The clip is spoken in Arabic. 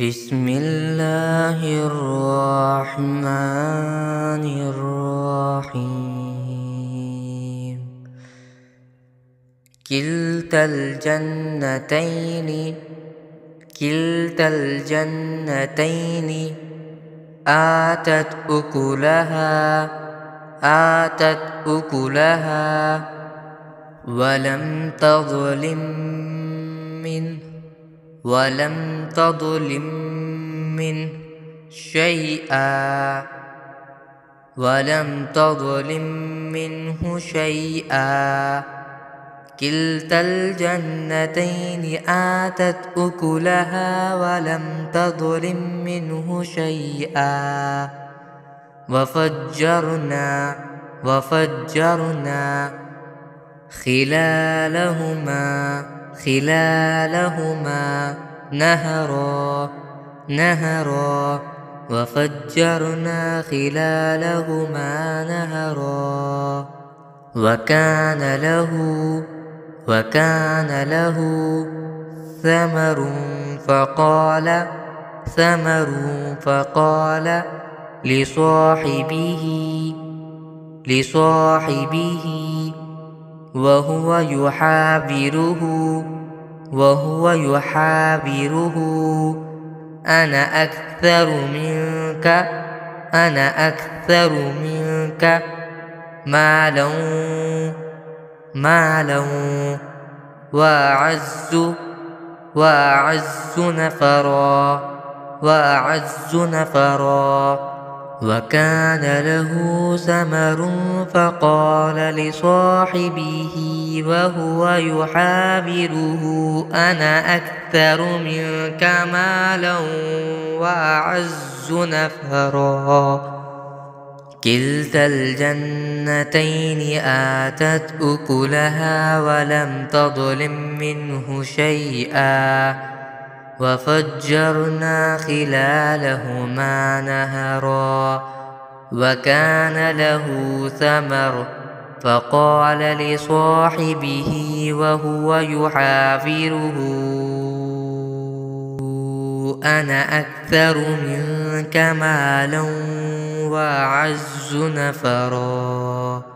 بسم الله الرحمن الرحيم. كلتا الجنتين آتت أكلها ولم تظلم منه شيئا كلتا الجنتين آتت أكلها ولم تظلم منه شيئا وفجرنا خلالهما نهرا وفجرنا خلالهما نهرا وكان له ثمر فقال لصاحبه وهو يحابره أنا أكثر منك مالا وأعز نفرا وكان له ثمر فقال لصاحبه وهو يحابره أنا أكثر منك مالا وأعز نفرا كلتا الجنتين آتت أكلها ولم تظلم منه شيئا وفجرنا خلالهما نهرا وكان له ثمر فقال لصاحبه وهو يحافره أنا أكثر منك مالا وأعز نفرا.